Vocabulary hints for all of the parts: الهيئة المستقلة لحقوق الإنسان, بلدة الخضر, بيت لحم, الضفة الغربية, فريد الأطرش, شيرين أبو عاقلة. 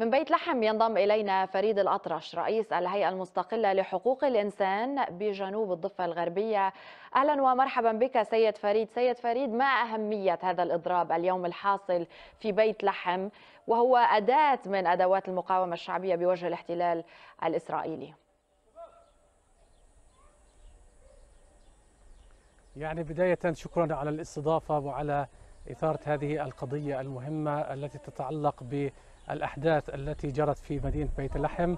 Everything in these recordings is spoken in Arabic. من بيت لحم ينضم إلينا فريد الأطرش رئيس الهيئة المستقلة لحقوق الإنسان بجنوب الضفة الغربية. أهلا ومرحبا بك سيد فريد. سيد فريد، ما أهمية هذا الإضراب اليوم الحاصل في بيت لحم وهو أداة من أدوات المقاومة الشعبية بوجه الاحتلال الإسرائيلي؟ يعني بداية شكرا على الاستضافة وعلى إثارة هذه القضية المهمة التي تتعلق بالأحداث التي جرت في مدينة بيت لحم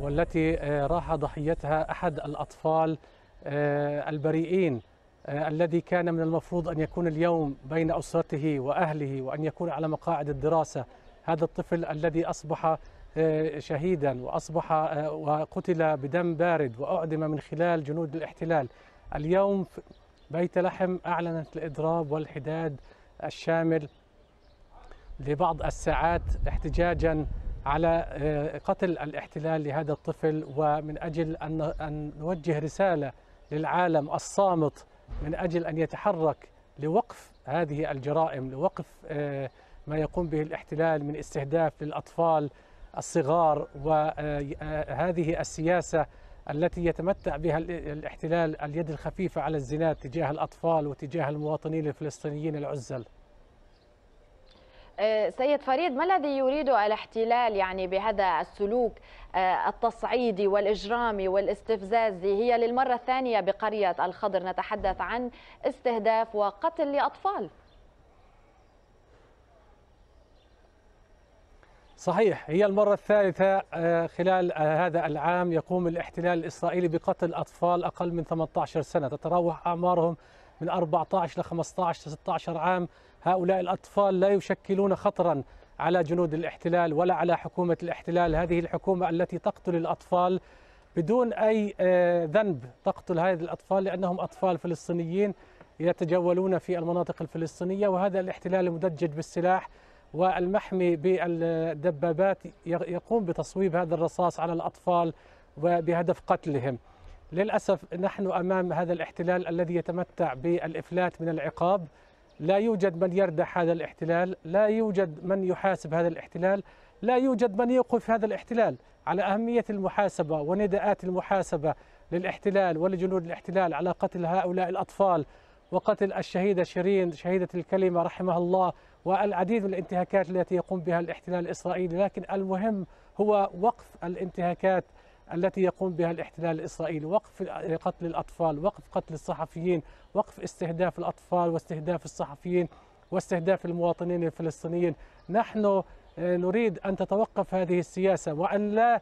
والتي راح ضحيتها أحد الأطفال البريئين الذي كان من المفروض أن يكون اليوم بين أسرته وأهله وأن يكون على مقاعد الدراسة. هذا الطفل الذي أصبح شهيدا وأصبح وقتل بدم بارد وأعدم من خلال جنود الاحتلال. اليوم بيت لحم أعلنت الإضراب والحداد الشامل لبعض الساعات احتجاجا على قتل الاحتلال لهذا الطفل، ومن أجل أن نوجه رسالة للعالم الصامت من أجل أن يتحرك لوقف هذه الجرائم، لوقف ما يقوم به الاحتلال من استهداف للأطفال الصغار، وهذه السياسة التي يتمتع بها الاحتلال اليد الخفيفة على الزنا تجاه الأطفال وتجاه المواطنين الفلسطينيين العزل. سيد فريد، ما الذي يريده الاحتلال يعني بهذا السلوك التصعيدي والإجرامي والاستفزازي؟ هي للمرة الثانية بقرية الخضر نتحدث عن استهداف وقتل لأطفال. صحيح، هي المرة الثالثة خلال هذا العام يقوم الاحتلال الإسرائيلي بقتل أطفال أقل من 18 سنة، تتراوح أعمارهم من 14 ل 15 ل 16 عام. هؤلاء الأطفال لا يشكلون خطرا على جنود الاحتلال ولا على حكومة الاحتلال. هذه الحكومة التي تقتل الأطفال بدون أي ذنب، تقتل هذه الأطفال لأنهم أطفال فلسطينيين يتجولون في المناطق الفلسطينية، وهذا الاحتلال المدجج بالسلاح والمحمي بالدبابات يقوم بتصويب هذا الرصاص على الأطفال وبهدف قتلهم. للأسف نحن أمام هذا الاحتلال الذي يتمتع بالإفلات من العقاب. لا يوجد من يردح هذا الاحتلال، لا يوجد من يحاسب هذا الاحتلال، لا يوجد من يوقف هذا الاحتلال. على أهمية المحاسبة ونداءات المحاسبة للاحتلال ولجنود الاحتلال على قتل هؤلاء الأطفال وقتل الشهيدة شيرين شهيدة الكلمة رحمها الله، والعديد من الانتهاكات التي يقوم بها الاحتلال الإسرائيلي. لكن المهم هو وقف الانتهاكات التي يقوم بها الاحتلال الإسرائيلي، وقف قتل الأطفال، وقف قتل الصحفيين، وقف استهداف الأطفال واستهداف الصحفيين واستهداف المواطنين الفلسطينيين. نحن نريد أن تتوقف هذه السياسة وأن لا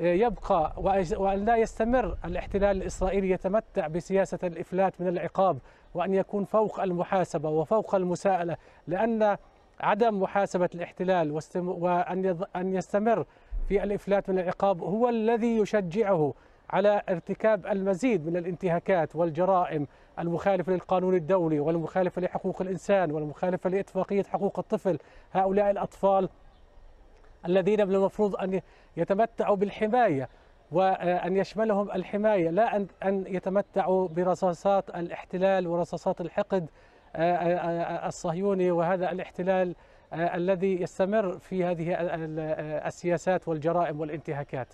يبقى وأن لا يستمر الاحتلال الإسرائيلي يتمتع بسياسة الإفلات من العقاب، وأن يكون فوق المحاسبة وفوق المساءلة، لأن عدم محاسبة الاحتلال وأن يستمر في الإفلات من العقاب هو الذي يشجعه على ارتكاب المزيد من الانتهاكات والجرائم المخالفة للقانون الدولي والمخالفة لحقوق الإنسان والمخالفة لاتفاقية حقوق الطفل. هؤلاء الأطفال الذين من المفروض أن يتمتعوا بالحماية وأن يشملهم الحماية، لا أن يتمتعوا برصاصات الاحتلال ورصاصات الحقد الصهيوني وهذا الاحتلال الذي يستمر في هذه السياسات والجرائم والانتهاكات.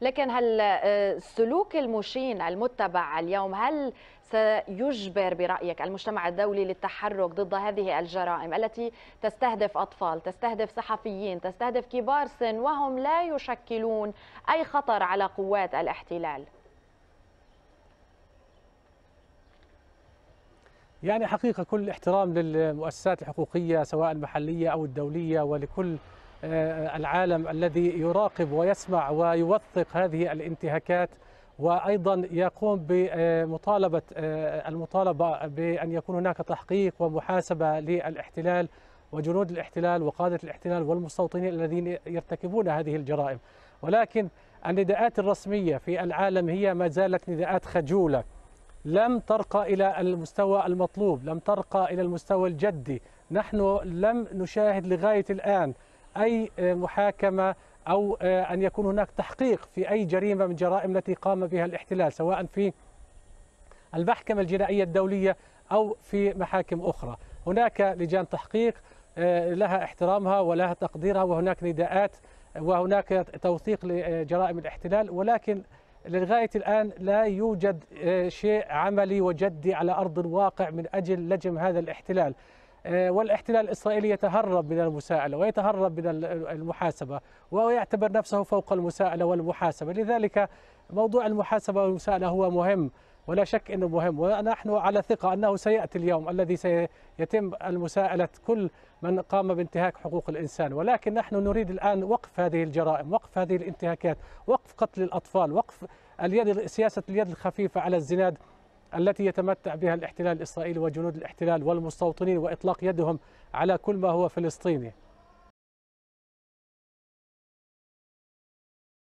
لكن هل السلوك المشين المتبع اليوم هل سيجبر برأيك المجتمع الدولي للتحرك ضد هذه الجرائم التي تستهدف أطفال، تستهدف صحفيين، تستهدف كبار سن وهم لا يشكلون أي خطر على قوات الاحتلال؟ يعني حقيقة كل احترام للمؤسسات الحقوقية سواء المحلية أو الدولية ولكل العالم الذي يراقب ويسمع ويوثق هذه الانتهاكات، وأيضا يقوم المطالبة بأن يكون هناك تحقيق ومحاسبة للاحتلال وجنود الاحتلال وقادة الاحتلال والمستوطنين الذين يرتكبون هذه الجرائم. ولكن النداءات الرسمية في العالم هي ما زالت نداءات خجولة، لم ترقى إلى المستوى المطلوب، لم ترقى إلى المستوى الجدي. نحن لم نشاهد لغاية الآن أي محاكمة أو أن يكون هناك تحقيق في أي جريمة من جرائم التي قام بها الاحتلال سواء في المحكمة الجنائية الدولية أو في محاكم أخرى. هناك لجان تحقيق لها احترامها ولها تقديرها، وهناك نداءات وهناك توثيق لجرائم الاحتلال، ولكن لغاية الآن لا يوجد شيء عملي وجدي على أرض الواقع من أجل لجم هذا الاحتلال. والاحتلال الإسرائيلي يتهرب من المساءلة ويتهرب من المحاسبة، ويعتبر نفسه فوق المساءلة والمحاسبة. لذلك موضوع المحاسبة والمساءلة هو مهم، ولا شك أنه مهم، ونحن على ثقة أنه سيأتي اليوم الذي سيتم المساءلة كل من قام بانتهاك حقوق الإنسان. ولكن نحن نريد الآن وقف هذه الجرائم، وقف هذه الانتهاكات، وقف قتل الأطفال، وقف سياسة اليد الخفيفة على الزناد التي يتمتع بها الاحتلال الإسرائيلي وجنود الاحتلال والمستوطنين، وإطلاق يدهم على كل ما هو فلسطيني.